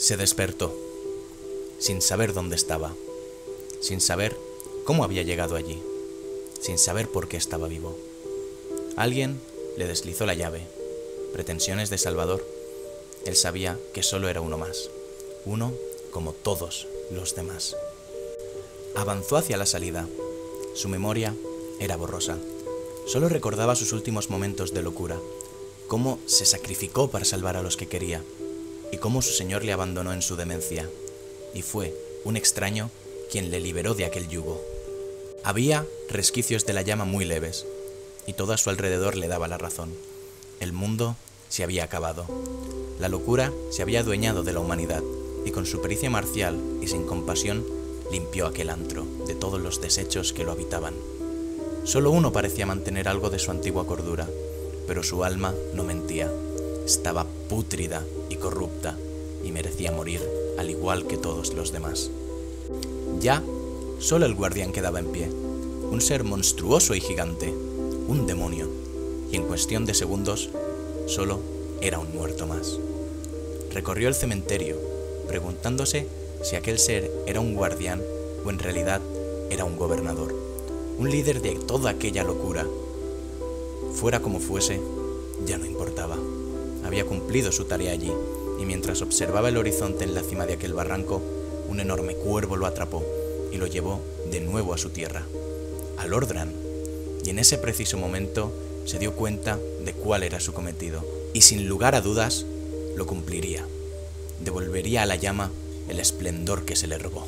Se despertó, sin saber dónde estaba, sin saber cómo había llegado allí, sin saber por qué estaba vivo. Alguien le deslizó la llave. Pretensiones de Salvador. Él sabía que solo era uno más, uno como todos los demás. Avanzó hacia la salida. Su memoria era borrosa. Solo recordaba sus últimos momentos de locura, cómo se sacrificó para salvar a los que quería y cómo su señor le abandonó en su demencia. Y fue un extraño quien le liberó de aquel yugo. Había resquicios de la llama muy leves y todo a su alrededor le daba la razón. El mundo se había acabado. La locura se había adueñado de la humanidad y con su pericia marcial y sin compasión limpió aquel antro de todos los desechos que lo habitaban. Solo uno parecía mantener algo de su antigua cordura, pero su alma no mentía. Estaba pútrida y corrupta y merecía morir al igual que todos los demás. Ya solo el guardián quedaba en pie, un ser monstruoso y gigante, un demonio, y en cuestión de segundos solo era un muerto más. Recorrió el cementerio, preguntándose si aquel ser era un guardián o en realidad era un gobernador, un líder de toda aquella locura. Fuera como fuese, ya no importaba. Había cumplido su tarea allí, y mientras observaba el horizonte en la cima de aquel barranco, un enorme cuervo lo atrapó y lo llevó de nuevo a su tierra, a Lordran, y en ese preciso momento se dio cuenta de cuál era su cometido, y sin lugar a dudas, lo cumpliría. Devolvería a la llama el esplendor que se le robó.